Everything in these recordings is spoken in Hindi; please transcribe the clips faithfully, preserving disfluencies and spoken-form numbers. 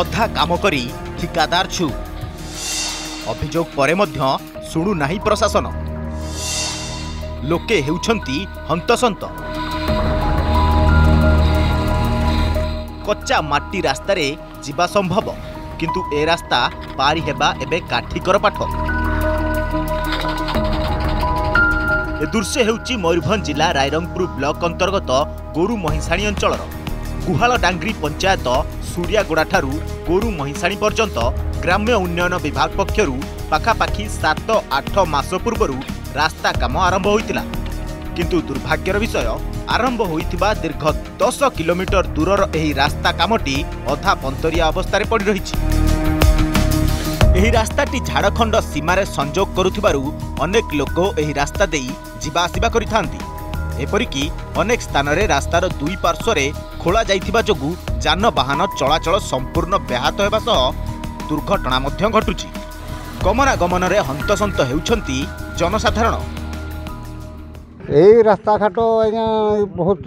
अधा काम करी ठिकादार छु अभियोग परे मध्य सुनु नाही प्रशासन लोके हेउछंती हंतसंत कच्चा माटी रास्तार जीवा संभव किंतु ए रास्ता पारी हेबा एबे काठीकर पाठ। ए दृश्य हेउची मयूरभंज जिला रायरंगपुर ब्लॉक अंतर्गत गोरु महिषाणी अंचल गुहाल डांगरी पंचायत सूर्यागोड़ा ठारू गोरु महिषाणी पर्यंत ग्राम्य उन्नयन विभाग पक्षरु पाखापाखी सात आठ मास पूर्व रास्ता काम आरंभ होइतिला किंतु दुर्भाग्यर विषय आरंभ होइतिबा दीर्घ दस किलोमीटर दूरर एही रास्ता कामटी अधा पंतरिया अवस्था पड़ रही। रास्ताटी झारखंड सीमारे संजोग करुथिबारु अनेक लोक एही रास्ता देई जीवा आसिबा करिथांती। एपरिकी अनेक स्थानरे रास्तार दुई पार्श्वरे खोला जाइथिबा जोगु जानबाहन चलाचल संपूर्ण व्याहत हेबा सह दुर्घटना मध्ये घटुची। गमनागमनरे हंतसंत हेउछंती जनसाधारण। यही रास्ता घाट आज्ञा बहुत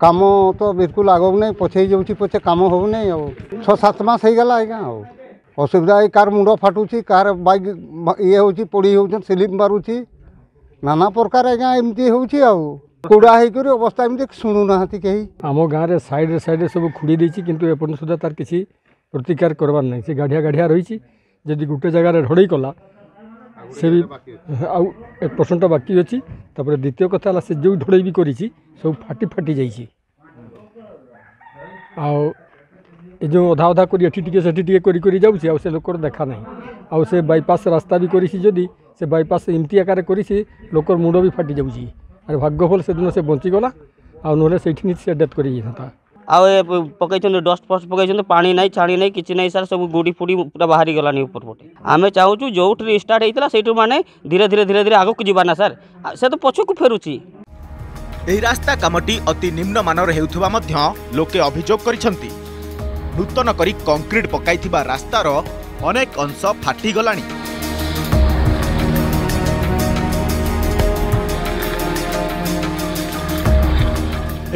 कम तो बिल्कुल आगो नहीं पछे जाऊँगी पचे कम हो नहीं आ छः सात मस हो गला आज्ञा असुविधा ये कार मुंड फाटुची कार बैक ये होची पड़ी होचन स्लिप मारुची नाना प्रकार आज्ञा एमती होची आ कूड़ा होकर अवस्था एमती शुणुना कहीं आम गाँव सैड्रे सैड्रे सब खुड़ी देती कितु एपर् सुधा तार किसी प्रतिकार करवार ना से गाढ़िया गाढ़िया रही गोटे जगार ढड़ई कला से भी आउ एक परसेंट बाकी अच्छी द्वितीय कथा है से जो ढड़ई भी कर सब फाटी फाटी जा अधा अधा कर लोकर देखा ना आउ से बाईपास रास्ता भी करी से बाईपास एमती आकार कर लोकर मुंड भी फाटी जाऊँगी आर भाग्यफल से दिन से बचीगला आ ना से डेथ कर पकड़ डस्ट फस्ट पकड़ पानी नहीं छाणी नहीं किसी नहीं सर सब गुड़ी फुड़ी पूरा बाहरी गलानी ऊपर पटे आम चाहूँ जो स्टार्ट होता से माने धीरे धीरे धीरे धीरे आगक जाना सर से तो पछक फेरुची। यही रास्ता कामटी अति निम्न मानर होता लोके अभियोग करिसेंती नूतन करी कंक्रीट पकाई रास्तार अनेक अंश फाटी गलानी।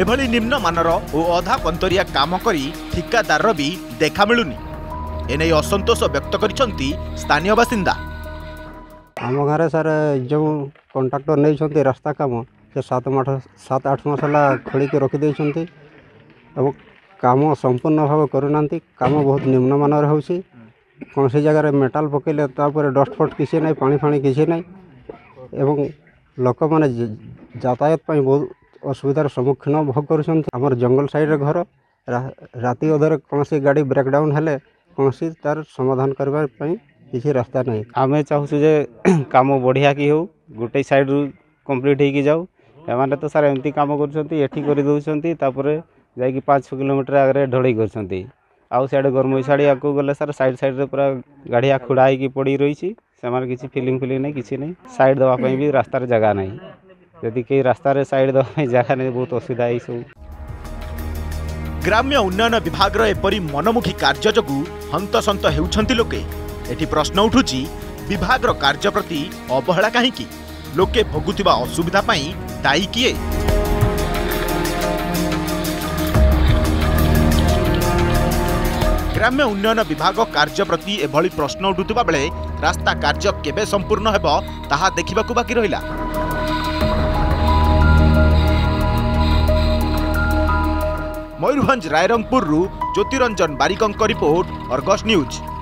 एभली निम्नमानर और अधा पंतरिया काम करी ठिकादार भी देखा मिलुनी एने असंतोष व्यक्त करिसंती स्थानीय बासिंदा। आम घर सर जो कंट्राक्टर नहीं रास्ता काम से सात आठ सात आठ मास खोल के रखी देछंती काम संपूर्ण भाव करना काम बहुत निम्नमानर हो कौन सी जगह मेटाल पकड़े तापर डस्ट फट किसी ना पानी फाणी किसी ना एवं लोक मैंने यातायात बहुत असुविधार सम्मुखीन भोग कर जंगल साइड घर राति अधर कौन सी गाड़ी ब्रेकडाउन हेले कौन सी तार समाधान करबा पई किसी रास्ता नहीं। आम चाहूँ जे काम बढ़िया कि हो गोटे साइड रु कंप्लीट हो जाऊ एमाने तो सर एमती काम कर पाँच छः किलोमीटर आगे ढड़ई कर गरमई साड़ी आगे गले सर साइड साइड पूरा गाड़िया खुड़ा हो पड़ रही किसी फिलिंग फिलिंग नहीं किसी नहीं साइड देवाई भी रास्तार जगह नहीं के रास्तार साइड जगह नहीं बहुत असुविधा ये सब। ग्राम्य उन्नयन विभाग एपरी मनमुखी कार्य जगू हंतसंत हेउछंती लोके। एठी प्रश्न उठुची विभाग कार्य प्रति अवहेला काहींकी लोके भोगुतिबा असुविधा पई दायी किए। ग्राम्य उन्नयन विभाग कार्य प्रति एभली प्रश्न उठुतिबा बेले रास्ता कार्य केबे संपूर्ण हेबो ताहा देखिबाकू बाकी रहिला। मयूरभंज रायरंगपुर ज्योतिरंजन बारिकंक रिपोर्ट, आर्गस न्यूज।